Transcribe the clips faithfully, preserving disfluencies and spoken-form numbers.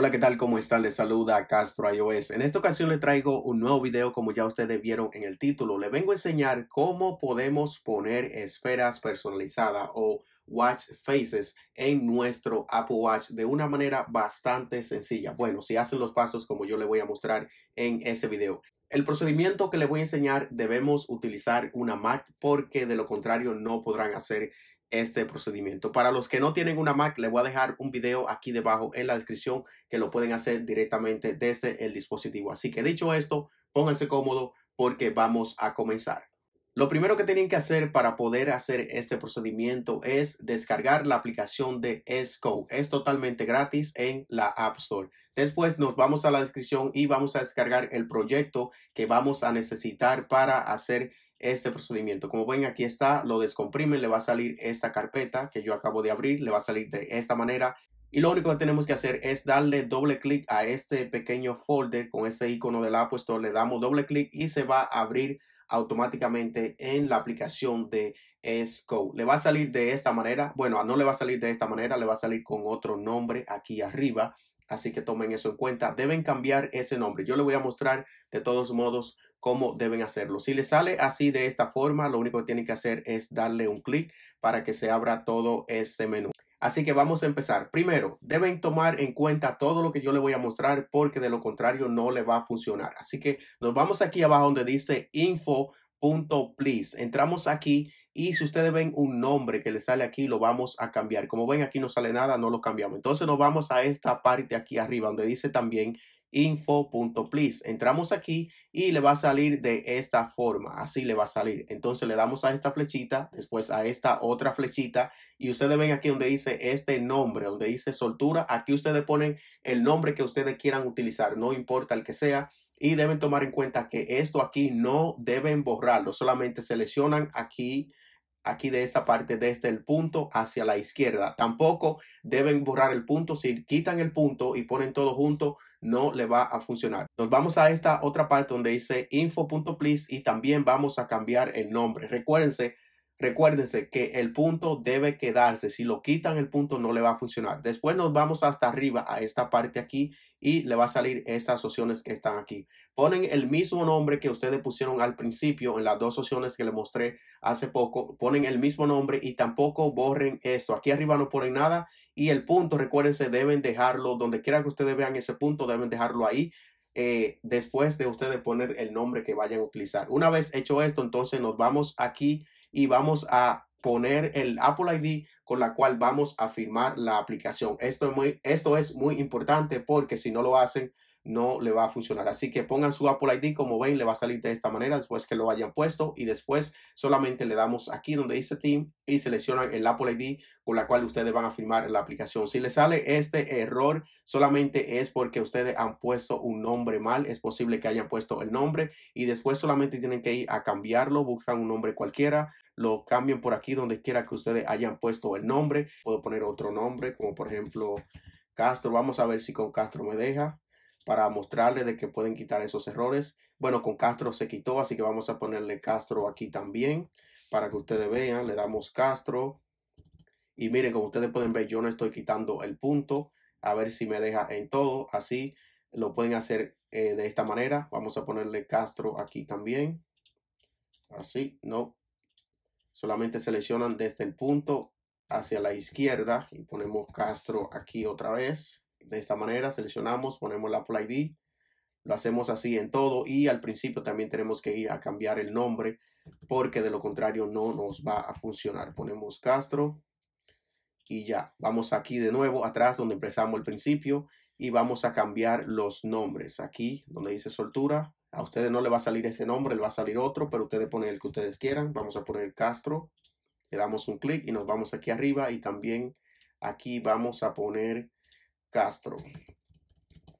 Hola, ¿qué tal? ¿Cómo están? Les saluda Castro iOS. En esta ocasión le traigo un nuevo video, como ya ustedes vieron en el título. Le vengo a enseñar cómo podemos poner esferas personalizadas o Watch Faces en nuestro Apple Watch de una manera bastante sencilla. Bueno, si hacen los pasos como yo le voy a mostrar en ese video. El procedimiento que le voy a enseñar, debemos utilizar una Mac porque de lo contrario no podrán hacer este procedimiento. Para los que no tienen una Mac, les voy a dejar un video aquí debajo en la descripción que lo pueden hacer directamente desde el dispositivo. Así que dicho esto, pónganse cómodos porque vamos a comenzar. Lo primero que tienen que hacer para poder hacer este procedimiento es descargar la aplicación de Xcode. Es totalmente gratis en la App Store. Después nos vamos a la descripción y vamos a descargar el proyecto que vamos a necesitar para hacer este procedimiento. Como ven, aquí está, lo descomprimen, le va a salir esta carpeta que yo acabo de abrir, le va a salir de esta manera. Y lo único que tenemos que hacer es darle doble clic a este pequeño folder con este icono del App Store. Le damos doble clic y se va a abrir automáticamente en la aplicación de Xcode. Le va a salir de esta manera. Bueno, no le va a salir de esta manera, le va a salir con otro nombre aquí arriba. Así que tomen eso en cuenta. Deben cambiar ese nombre. Yo les voy a mostrar de todos modos cómo deben hacerlo. Si les sale así de esta forma, lo único que tienen que hacer es darle un clic para que se abra todo este menú. Así que vamos a empezar. Primero, deben tomar en cuenta todo lo que yo les voy a mostrar porque de lo contrario no les va a funcionar. Así que nos vamos aquí abajo donde dice info punto please. Entramos aquí y si ustedes ven un nombre que les sale aquí, lo vamos a cambiar. Como ven, aquí no sale nada, no lo cambiamos. Entonces nos vamos a esta parte aquí arriba donde dice también info punto please. Entramos aquí y le va a salir de esta forma. Así le va a salir. Entonces le damos a esta flechita, después a esta otra flechita. Y ustedes ven aquí donde dice este nombre, donde dice soltura. Aquí ustedes ponen el nombre que ustedes quieran utilizar, no importa el que sea. Y deben tomar en cuenta que esto aquí no deben borrarlo. Solamente seleccionan aquí, aquí de esta parte, desde el punto hacia la izquierda. Tampoco deben borrar el punto. Si quitan el punto y ponen todo junto, no le va a funcionar. Nos vamos a esta otra parte donde dice info punto please y también vamos a cambiar el nombre. Recuérdense, recuérdense que el punto debe quedarse. Si lo quitan el punto, no le va a funcionar. Después nos vamos hasta arriba a esta parte aquí y le va a salir estas opciones que están aquí. Ponen el mismo nombre que ustedes pusieron al principio en las dos opciones que les mostré hace poco. Ponen el mismo nombre y tampoco borren esto. Aquí arriba no ponen nada y el punto, recuérdense, deben dejarlo donde quiera que ustedes vean ese punto, deben dejarlo ahí. Eh, después de ustedes poner el nombre que vayan a utilizar. Una vez hecho esto, entonces nos vamos aquí y vamos a poner el Apple I D con la cual vamos a firmar la aplicación. Esto es muy, esto es muy importante porque si no lo hacen, no le va a funcionar. Así que pongan su Apple I D, como ven, le va a salir de esta manera después que lo hayan puesto y después solamente le damos aquí donde dice Team y seleccionan el Apple I D con la cual ustedes van a firmar la aplicación. Si les sale este error, solamente es porque ustedes han puesto un nombre mal. Es posible que hayan puesto el nombre y después solamente tienen que ir a cambiarlo, buscan un nombre cualquiera. Lo cambien por aquí donde quiera que ustedes hayan puesto el nombre. Puedo poner otro nombre como por ejemplo Castro. Vamos a ver si con Castro me deja, para mostrarles de que pueden quitar esos errores. Bueno, con Castro se quitó, así que vamos a ponerle Castro aquí también para que ustedes vean. Le damos Castro y miren, como ustedes pueden ver, yo no estoy quitando el punto. A ver si me deja en todo. Así lo pueden hacer eh, de esta manera. Vamos a ponerle Castro aquí también. Así, no. Solamente seleccionan desde el punto hacia la izquierda y ponemos Castro aquí otra vez. De esta manera seleccionamos, ponemos la Apple I D, lo hacemos así en todo y al principio también tenemos que ir a cambiar el nombre porque de lo contrario no nos va a funcionar. Ponemos Castro y ya, vamos aquí de nuevo atrás donde empezamos al principio y vamos a cambiar los nombres. Aquí donde dice soltura, a ustedes no le va a salir este nombre, le va a salir otro, pero ustedes ponen el que ustedes quieran. Vamos a poner Castro, le damos un clic y nos vamos aquí arriba y también aquí vamos a poner Castro.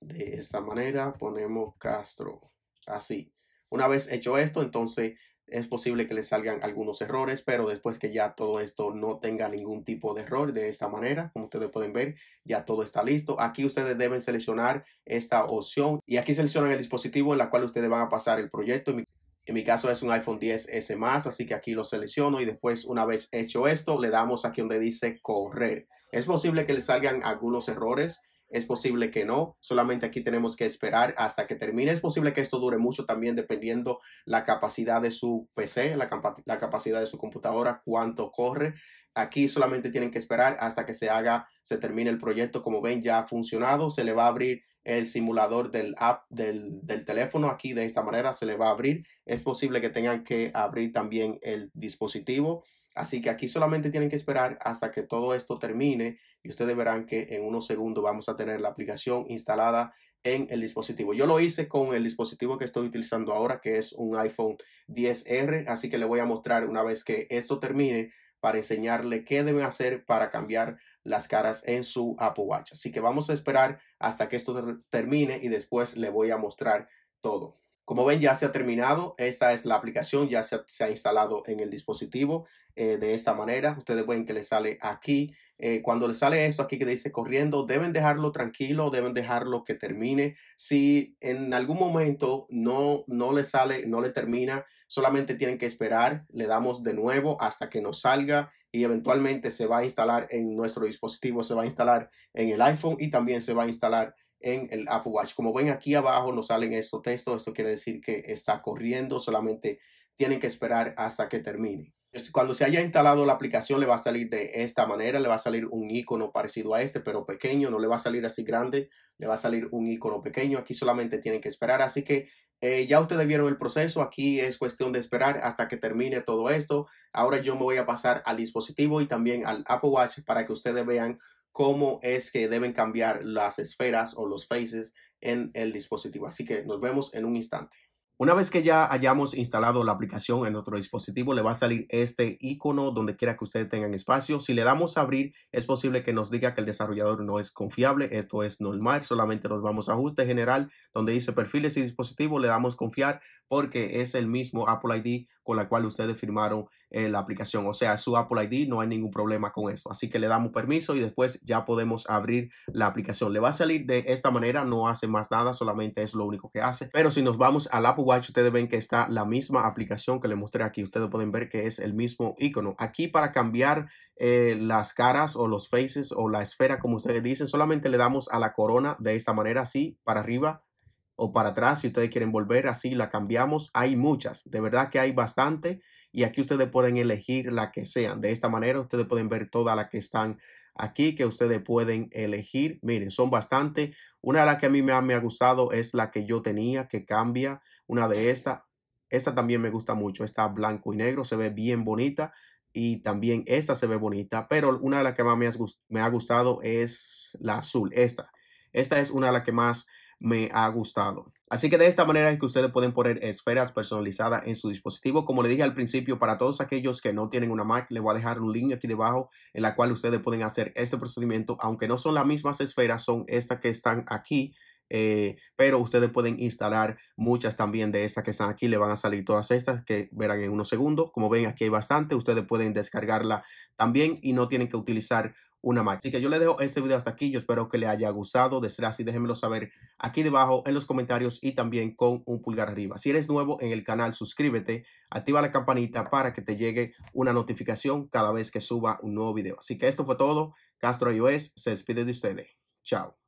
De esta manera ponemos Castro. Así. Una vez hecho esto, entonces es posible que les salgan algunos errores, pero después que ya todo esto no tenga ningún tipo de error, de esta manera, como ustedes pueden ver, ya todo está listo. Aquí ustedes deben seleccionar esta opción y aquí seleccionan el dispositivo en la cual ustedes van a pasar el proyecto. En mi caso es un iPhone X S más, así que aquí lo selecciono y después, una vez hecho esto, le damos aquí donde dice correr. Es posible que le salgan algunos errores es posible que no, solamente aquí tenemos que esperar hasta que termine. Es posible que esto dure mucho también dependiendo la capacidad de su P C, la, capa- la capacidad de su computadora, cuánto corre. Aquí solamente tienen que esperar hasta que se haga, se termine el proyecto. Como ven, ya ha funcionado. Se le va a abrir el simulador del app del, del teléfono. Aquí de esta manera se le va a abrir. Es posible que tengan que abrir también el dispositivo. Así que aquí solamente tienen que esperar hasta que todo esto termine. Y ustedes verán que en unos segundos vamos a tener la aplicación instalada en el dispositivo. Yo lo hice con el dispositivo que estoy utilizando ahora, que es un iPhone X S. Así que le voy a mostrar una vez que esto termine, para enseñarle qué deben hacer para cambiar las caras en su Apple Watch. Así que vamos a esperar hasta que esto termine y después le voy a mostrar todo. Como ven, ya se ha terminado. Esta es la aplicación, ya se ha, se ha instalado en el dispositivo eh, de esta manera. Ustedes ven que les sale aquí. Eh, cuando les sale esto aquí que dice corriendo, deben dejarlo tranquilo, deben dejarlo que termine. Si en algún momento no, no le sale, no le termina, solamente tienen que esperar. Le damos de nuevo hasta que nos salga y eventualmente se va a instalar en nuestro dispositivo, se va a instalar en el iPhone y también se va a instalar en el Apple Watch. Como ven aquí abajo nos salen estos textos. Esto quiere decir que está corriendo, solamente tienen que esperar hasta que termine. Cuando se haya instalado la aplicación le va a salir de esta manera, le va a salir un icono parecido a este, pero pequeño, no le va a salir así grande, le va a salir un icono pequeño. Aquí solamente tienen que esperar, así que eh, ya ustedes vieron el proceso, aquí es cuestión de esperar hasta que termine todo esto. Ahora yo me voy a pasar al dispositivo y también al Apple Watch para que ustedes vean cómo es que deben cambiar las esferas o los faces en el dispositivo. Así que nos vemos en un instante. Una vez que ya hayamos instalado la aplicación en nuestro dispositivo, le va a salir este icono donde quiera que ustedes tengan espacio. Si le damos a abrir, es posible que nos diga que el desarrollador no es confiable. Esto es normal. Solamente nos vamos a ajuste general, donde dice perfiles y dispositivo. Le damos confiar porque es el mismo Apple I D con la cual ustedes firmaron eh, la aplicación. O sea, su Apple I D, no hay ningún problema con eso. Así que le damos permiso y después ya podemos abrir la aplicación. Le va a salir de esta manera. No hace más nada. Solamente es lo único que hace. Pero si nos vamos al Apple Watch, ustedes ven que está la misma aplicación que les mostré aquí. Ustedes pueden ver que es el mismo icono. Aquí para cambiar eh, las caras o los faces o la esfera, como ustedes dicen, solamente le damos a la corona de esta manera, así para arriba o para atrás. Si ustedes quieren volver, así la cambiamos. Hay muchas, de verdad que hay bastante. Y aquí ustedes pueden elegir la que sean. De esta manera ustedes pueden ver todas las que están aquí que ustedes pueden elegir. Miren, son bastante. Una de las que a mí me ha, me ha gustado es la que yo tenía, que cambia. Una de estas, esta también me gusta mucho, está blanco y negro, se ve bien bonita y también esta se ve bonita, pero una de las que más me ha gustado es la azul, esta. Esta es una de las que más me ha gustado. Así que de esta manera es que ustedes pueden poner esferas personalizadas en su dispositivo. Como le dije al principio, para todos aquellos que no tienen una Mac, les voy a dejar un link aquí debajo en la cual ustedes pueden hacer este procedimiento, aunque no son las mismas esferas, son estas que están aquí. Eh, pero ustedes pueden instalar muchas también de estas que están aquí. Le van a salir todas estas que verán en unos segundos. Como ven, aquí hay bastante. Ustedes pueden descargarla también y no tienen que utilizar una Mac. Así que yo les dejo este video hasta aquí. Yo espero que les haya gustado. De ser así, déjenmelo saber aquí debajo en los comentarios y también con un pulgar arriba. Si eres nuevo en el canal, suscríbete, activa la campanita para que te llegue una notificación cada vez que suba un nuevo video. Así que esto fue todo. Castro iOS se despide de ustedes. Chao.